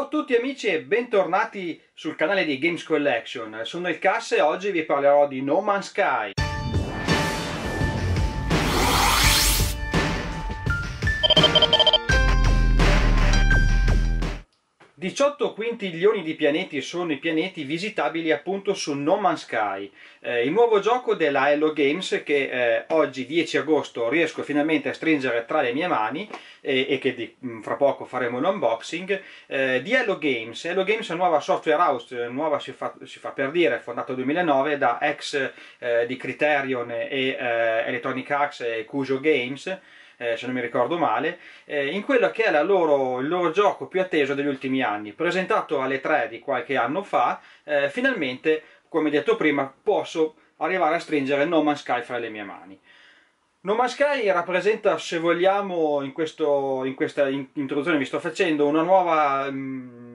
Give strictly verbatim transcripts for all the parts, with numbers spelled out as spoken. Ciao a tutti amici e bentornati sul canale di Games Collection. Sono il Cass e oggi vi parlerò di No Man's Sky. diciotto quintillioni di pianeti sono i pianeti visitabili appunto su No Man's Sky, eh, il nuovo gioco della Hello Games che eh, oggi dieci agosto riesco finalmente a stringere tra le mie mani e, e che di, fra poco faremo un unboxing eh, di Hello Games. Hello Games è una nuova software house, nuova si fa, si fa per dire, fondata nel duemilanove da ex eh, di Criterion e eh, Electronic Arts e Cujo Games. Eh, se non mi ricordo male, eh, in quello che è la loro, il loro gioco più atteso degli ultimi anni, presentato alle tre di qualche anno fa, eh, finalmente, come detto prima, posso arrivare a stringere No Man's Sky fra le mie mani. No Man's Sky rappresenta, se vogliamo, in, questo, in questa in introduzione vi sto facendo, una nuova... Mh,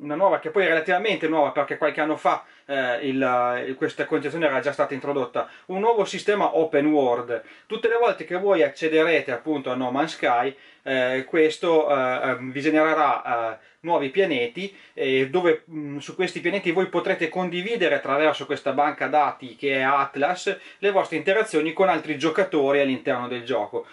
una nuova che poi è relativamente nuova perché qualche anno fa eh, il, questa concezione era già stata introdotta, un nuovo sistema open world. Tutte le volte che voi accederete appunto a No Man's Sky eh, questo eh, vi genererà eh, nuovi pianeti eh, dove mh, su questi pianeti voi potrete condividere attraverso questa banca dati che è Atlas le vostre interazioni con altri giocatori all'interno del gioco.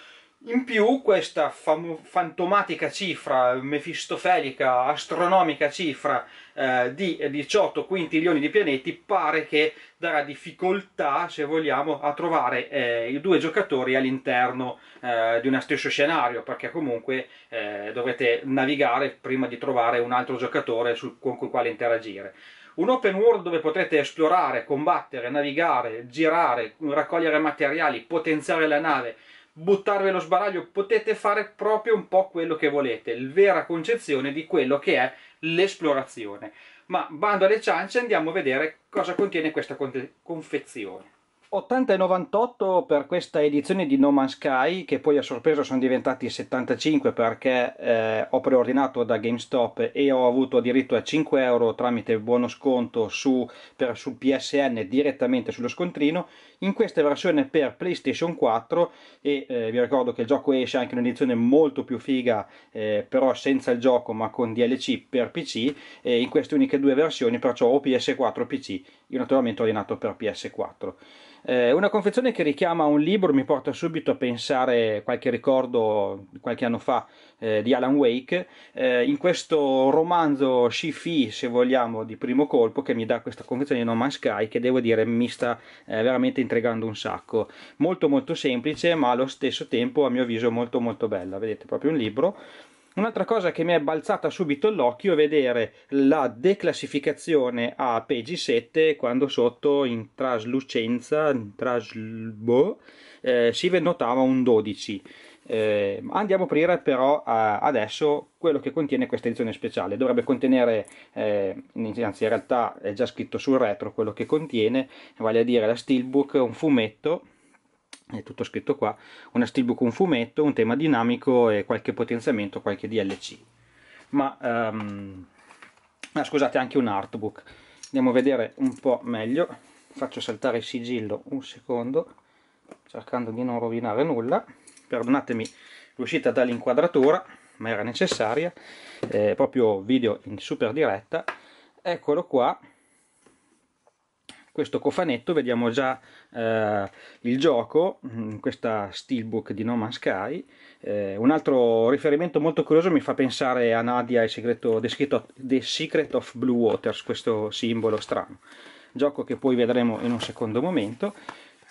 In più questa fantomatica cifra, mefistofelica, astronomica cifra eh, di diciotto quintilioni di pianeti pare che darà difficoltà, se vogliamo, a trovare eh, i due giocatori all'interno eh, di uno stesso scenario, perché comunque eh, dovrete navigare prima di trovare un altro giocatore sul, con il quale interagire. Un open world dove potrete esplorare, combattere, navigare, girare, raccogliere materiali, potenziare la nave, buttarvi allo sbaraglio, potete fare proprio un po' quello che volete, la vera concezione di quello che è l'esplorazione. Ma bando alle ciance, andiamo a vedere cosa contiene questa confezione. ottanta e novantotto per questa edizione di No Man's Sky, che poi a sorpresa sono diventati settantacinque perché eh, ho preordinato da GameStop e ho avuto diritto a cinque euro tramite buono sconto su, per, su P S N direttamente sullo scontrino. In questa versione per PlayStation quattro e eh, vi ricordo che il gioco esce anche in un'edizione molto più figa, eh, però senza il gioco ma con D L C per P C, eh, in queste uniche due versioni, perciò o P S quattro o P C. Io naturalmente ho ordinato per P S quattro. Eh, una confezione che richiama un libro mi porta subito a pensare qualche ricordo qualche anno fa eh, di Alan Wake, eh, in questo romanzo sci-fi, se vogliamo, di primo colpo che mi dà questa confezione di No Man's Sky, che devo dire mi sta eh, veramente intrigando un sacco. Molto molto semplice ma allo stesso tempo a mio avviso molto molto bella, vedete, proprio un libro. Un'altra cosa che mi è balzata subito l'occhio è vedere la declassificazione a Peggy sette quando sotto in traslucenza in trasl... eh, si notava un dodici. Eh, andiamo a aprire però a, adesso quello che contiene questa edizione speciale. Dovrebbe contenere, eh, anzi in realtà è già scritto sul retro quello che contiene, vale a dire la steelbook, un fumetto, è tutto scritto qua, una steelbook, un fumetto, un tema dinamico e qualche potenziamento, qualche D L C, ma um, ah, scusate, anche un artbook. Andiamo a vedere un po' meglio, faccio saltare il sigillo un secondo cercando di non rovinare nulla, perdonatemi l'uscita dall'inquadratura ma era necessaria, eh, proprio video in super diretta. Eccolo qua, questo cofanetto, vediamo già eh, il gioco, questa steelbook di No Man's Sky. Eh, un altro riferimento molto curioso mi fa pensare a Nadia, il segreto, The Secret of Blue Waters, questo simbolo strano, gioco che poi vedremo in un secondo momento.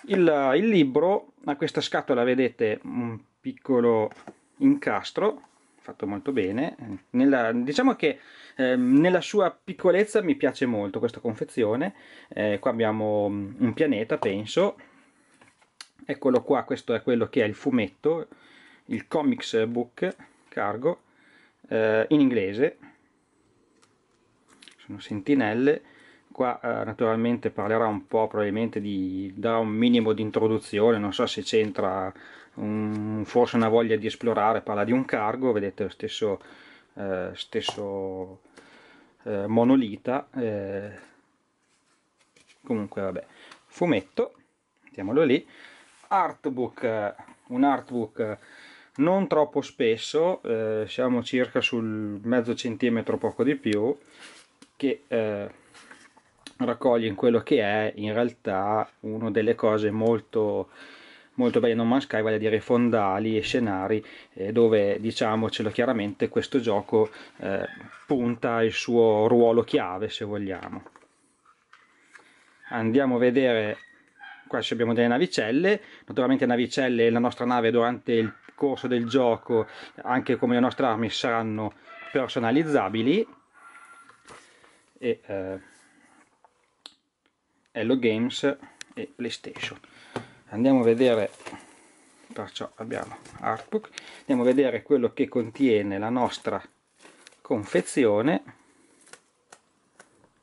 Il, il libro, a questa scatola vedete un piccolo incastro, fatto molto bene, nella, diciamo che eh, nella sua piccolezza mi piace molto questa confezione. Eh, qua abbiamo un pianeta, penso, eccolo qua, questo è quello che è il fumetto, il comics book cargo, eh, in inglese, sono sentinelle, qua eh, naturalmente parlerà un po', probabilmente di, darà un minimo di introduzione, non so se c'entra Un, forse una voglia di esplorare, parla di un cargo, vedete lo stesso, eh, stesso eh, monolita, eh, comunque vabbè, fumetto, mettiamolo lì, artbook, un artbook non troppo spesso, eh, siamo circa sul mezzo centimetro, poco di più, che eh, raccoglie in quello che è in realtà una delle cose molto molto belle No Man's Sky, vale a dire i fondali e scenari, eh, dove, diciamocelo chiaramente, questo gioco eh, punta il suo ruolo chiave, se vogliamo. Andiamo a vedere, qua abbiamo delle navicelle, naturalmente navicelle, la nostra nave durante il corso del gioco, anche come le nostre armi, saranno personalizzabili. E eh, Hello Games e PlayStation. Andiamo a vedere, perciò abbiamo artbook, andiamo a vedere quello che contiene la nostra confezione.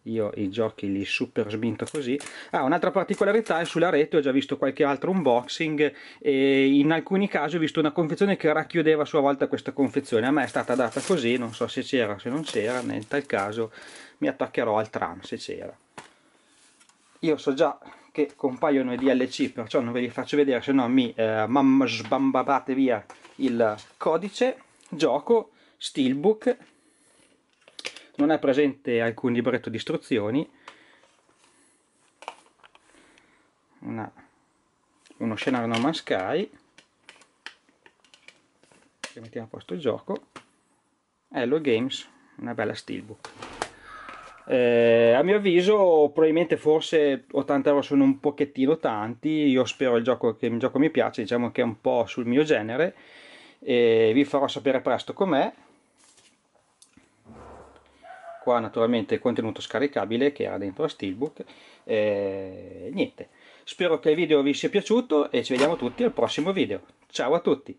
Io i giochi li super sminto così. Ah, un'altra particolarità è sulla rete, ho già visto qualche altro unboxing e in alcuni casi ho visto una confezione che racchiudeva a sua volta questa confezione. A me è stata data così, non so se c'era o se non c'era, nel tal caso mi attaccherò al tram se c'era. Io so già che compaiono i D L C, perciò non ve li faccio vedere, se no mi eh, mam sbambabate via il codice. Gioco, steelbook, non è presente alcun libretto di istruzioni, Una, uno scenario No Man's Sky, mettiamo a posto il gioco, Hello Games, una bella steelbook. Eh, a mio avviso probabilmente forse ottanta euro sono un pochettino tanti, io spero il gioco, che il gioco mi piace, diciamo che è un po' sul mio genere, e vi farò sapere presto com'è. Qua naturalmente contenuto scaricabile che era dentro la steelbook, e niente, spero che il video vi sia piaciuto e ci vediamo tutti al prossimo video, ciao a tutti!